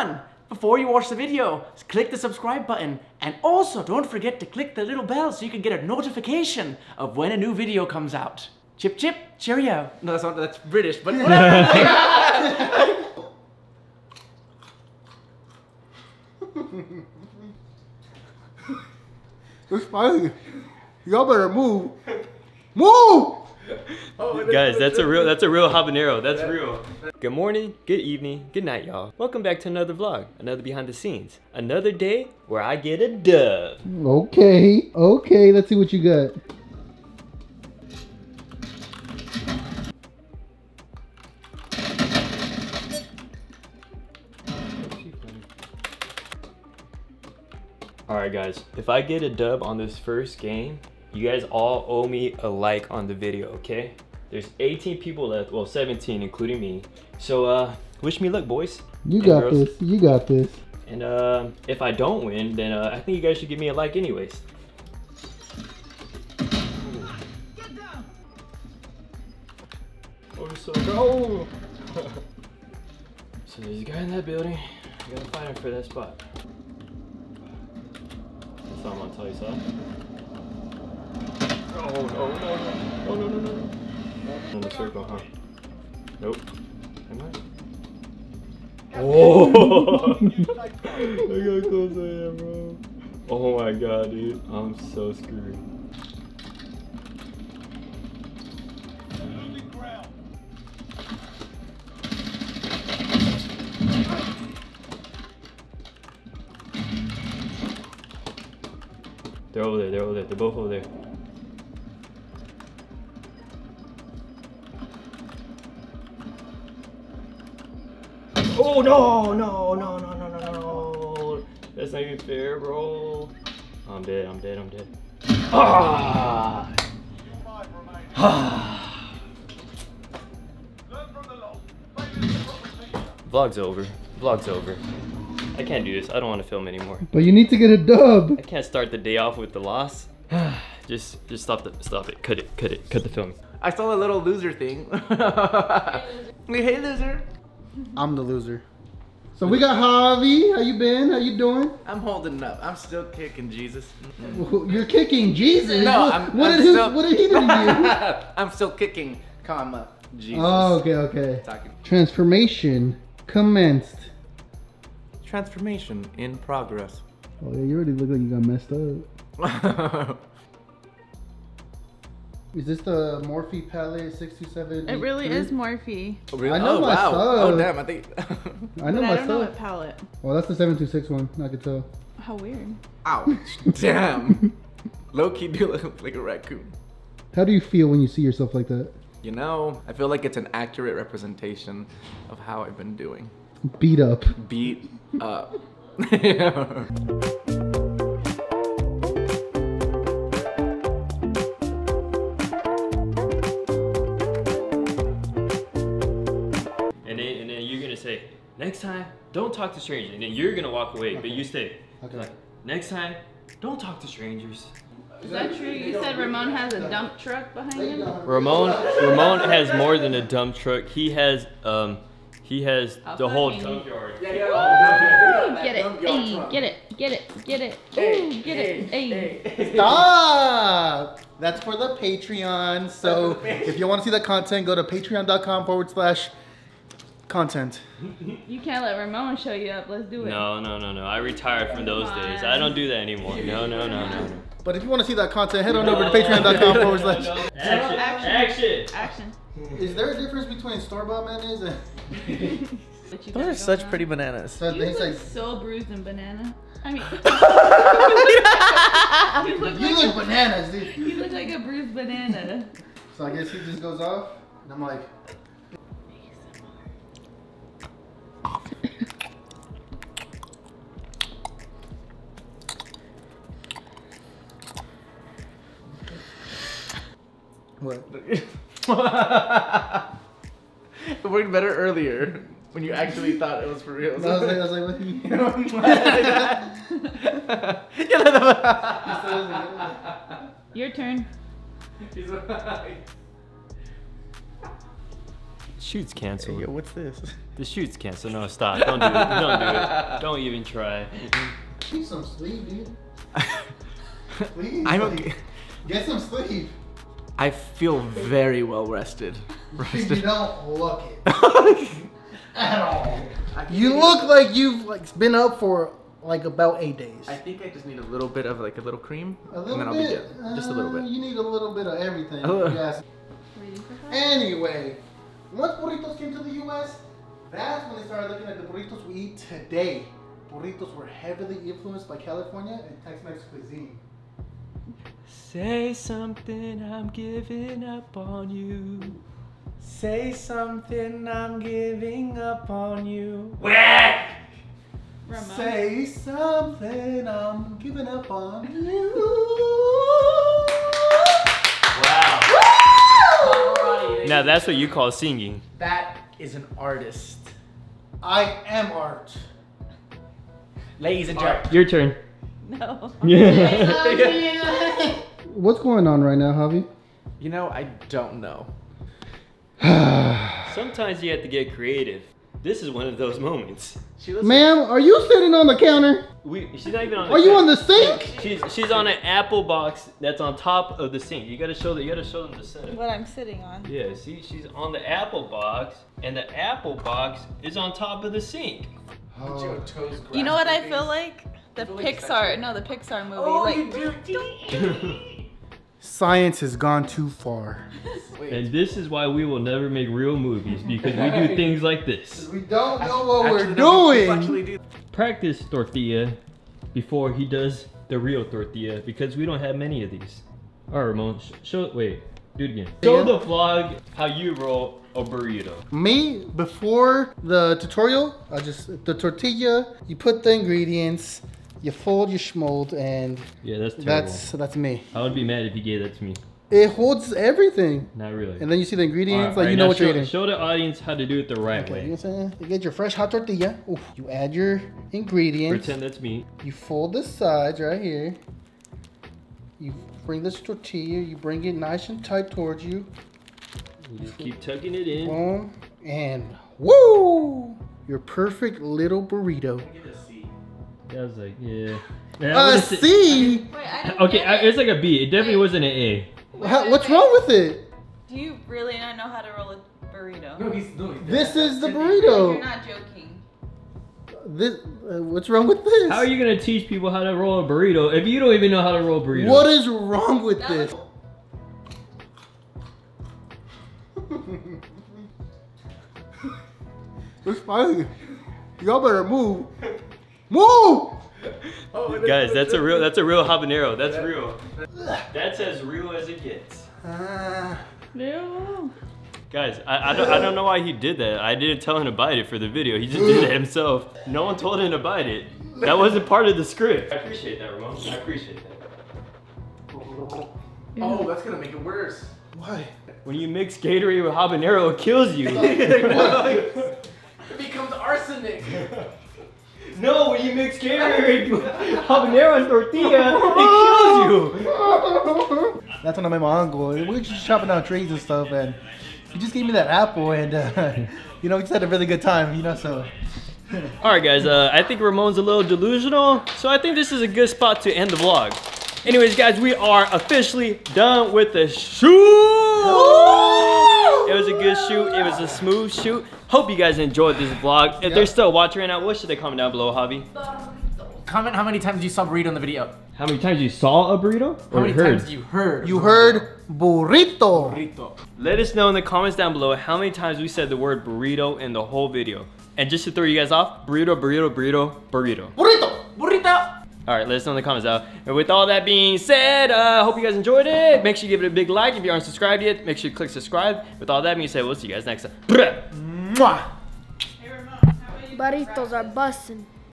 everyone, before you watch the video, click the subscribe button and also don't forget to click the little bell so you can get a notification of when a new video comes out. Chip chip, cheerio. No, that's not, that's British, but whatever. It's funny. Y'all better move. Move! Oh, guys, that's a real habanero. That's real. Good morning, good evening, good night, y'all. Welcome back to another vlog, another behind the scenes. Another day where I get a dub. Okay, okay, let's see what you got. Alright guys, if I get a dub on this first game, you guys all owe me a like on the video, okay? There's 18 people left, well 17 including me. So wish me luck, boys. You got girls. This, you got this. And if I don't win, then I think you guys should give me a like anyways. Get down. Oh, so go! So there's a guy in that building. I gotta fight him for that spot. I'm gonna tell you something. Oh no, no, no, no, no, no, no. In the circle, huh? Nope. Am I? Oh! Look how close I am, bro. Oh my god, dude. I'm so screwed. They're over there, they're over there, they're both over there. Oh no, no, no, no, no, no, no. That's not even fair, bro. I'm dead, I'm dead, I'm dead. Ah! Ah! Vlog's over, vlog's over. I can't do this. I don't want to film anymore. But you need to get a dub. I can't start the day off with the loss. Just stop it. Cut it. Cut the film. I saw a little loser thing. Hey, loser. I'm the loser. So we got Javi. How you been? How you doing? I'm holding up. I'm still kicking Jesus. You're kicking Jesus? No, what did he do to you? I'm still kicking, comma, Jesus. Oh, okay, okay. Transformation commenced. Transformation in progress. Oh yeah, you already look like you got messed up. Is this the Morphe palette 627? It really is Morphe. Oh, really? I know myself. Wow. Oh damn, I think. I know myself. I don't know what palette. Well, that's the 726 one. I could tell. How weird. Ouch! Damn. Low key, do look like a raccoon. How do you feel when you see yourself like that? You know, I feel like it's an accurate representation of how I've been doing. Beat up. Beat up. Yeah. And then you're gonna say, next time, don't talk to strangers. And then you're gonna walk away, okay. But you stay. Okay. Like, next time, don't talk to strangers. Is that true? You said Ramon has a dump truck behind him? Ramon has more than a dump truck. He has the whole dump yard. Get it. Stop! That's for the Patreon. So if you want to see that content, go to patreon.com/content. You can't let Ramon show you up. Let's do it. No. I retired from those days. I don't do that anymore. No. But if you want to see that content, head on over to patreon.com/. Action. Is there a difference between store-bought mayonnaise and... Those are such pretty bananas. So you look like... so bruised and banana. I mean... you look like bananas, dude. You look like a bruised banana. So I guess he just goes off, and I'm like... What? It worked better earlier when you actually thought it was for real. No, I was like, what do you mean? Your turn. Shoot's canceled. Yo, what's this? The shoot's canceled. No, stop. Don't do it. Don't do it. Don't even try. Keep some sleep, dude. Please, I don't get some sleep. I feel very well rested. You don't look it at all. You look like you've been up for like about 8 days. I think I just need a little bit of like a little cream, and then I'll be good. Just a little bit. You need a little bit of everything. Yes. Anyway, once burritos came to the U.S., that's when they started looking at the burritos we eat today. Burritos were heavily influenced by California and Tex-Mex cuisine. Say something, I'm giving up on you. Say something, I'm giving up on you. Ramon. Say something, I'm giving up on you. Wow. Woo! Now that's what you call singing. That is an artist. I am art. Ladies and gentlemen. Your turn. No. Yeah. What's going on right now, Javi? You know, I don't know. Sometimes you have to get creative. This is one of those moments. Ma'am, are you sitting on the counter? She's not even on the counter. Are you on the sink? She's on an apple box that's on top of the sink. You gotta show them the setup. What I'm sitting on. Yeah, see, she's on the apple box, and the apple box is on top of the sink. Oh. You know what I feel like? The Pixar, no, the Pixar movie. Oh, like, you do. Science has gone too far. And this is why we will never make real movies, because we do things like this. We don't know what we're doing. Practice tortilla before he does the real tortilla, because we don't have many of these. All right, Ramon, wait, do it again. Show the vlog how you roll a burrito. Me, before the tutorial, I just, the tortilla, you put the ingredients, you fold, you schmold, and yeah, that's terrible. That's me. I would be mad if you gave that to me. It holds everything. Not really. And then you see the ingredients, like you know what you're eating. Show the audience how to do it the right way. You get your fresh hot tortilla. Oof. You add your ingredients. Pretend that's meat. You fold the sides right here. You bring this tortilla, you bring it nice and tight towards you. You just keep tucking it in. Boom. And woo! Your perfect little burrito. I get a C. That was like, yeah. A C? Wait, I didn't okay, get it. It's like a B. It definitely wasn't an A. What's wrong with it? Do you really not know how to roll a burrito? No, this is the burrito. You're not joking. This, what's wrong with this? How are you going to teach people how to roll a burrito if you don't even know how to roll a burrito? What is wrong with this? It's funny. Y'all better move. Move! Oh, guys, that's a real habanero. That's real. That's as real as it gets. No. Guys, I don't know why he did that. I didn't tell him to bite it for the video. He just did it himself. No one told him to bite it. That wasn't part of the script. I appreciate that, Ramon. I appreciate that. Oh, that's gonna make it worse. Why? When you mix Gatorade with habanero, it kills you. It becomes arsenic. No, when you mix Gatorade with habanero and tortilla, it kills you. That's when I met my uncle. We were just chopping down trees and stuff, and he just gave me that apple, and you know, we just had a really good time, you know, so. All right, guys, I think Ramon's a little delusional, so I think this is a good spot to end the vlog. Anyways, guys, we are officially done with the shoot. It was a good shoot. It was a smooth shoot. Hope you guys enjoyed this vlog. If they're still watching right now, what should they comment down below, Javi? Comment how many times you saw burrito in the video. How many times you saw a burrito? Or how many times you heard? You heard burrito. Let us know in the comments down below how many times we said the word burrito in the whole video. And just to throw you guys off, burrito, burrito, burrito, burrito. Burrito, burrito. All right, let us know in the comments out. And with all that being said, I hope you guys enjoyed it. Make sure you give it a big like. If you aren't subscribed yet, make sure you click subscribe. With all that being said, we'll see you guys next time. Hey, Ramon, how are you? Burritos are bussin'.